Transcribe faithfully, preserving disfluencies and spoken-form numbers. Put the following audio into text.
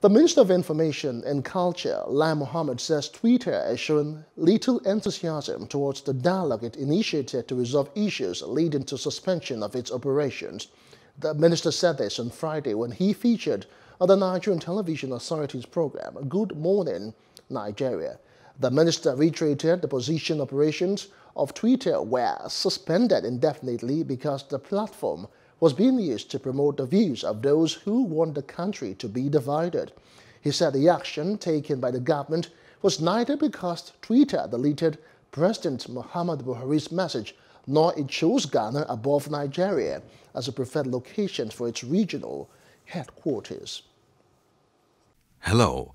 The Minister of Information and Culture, Lai Mohammed, says Twitter has shown little enthusiasm towards the dialogue it initiated to resolve issues leading to suspension of its operations. The minister said this on Friday when he featured on the Nigerian Television Authority's program, Good Morning Nigeria. The minister reiterated the position operations of Twitter were suspended indefinitely because the platform was being used to promote the views of those who want the country to be divided. He said the action taken by the government was neither because Twitter deleted President Muhammad Buhari's message, nor it chose Ghana above Nigeria as a preferred location for its regional headquarters. Hello,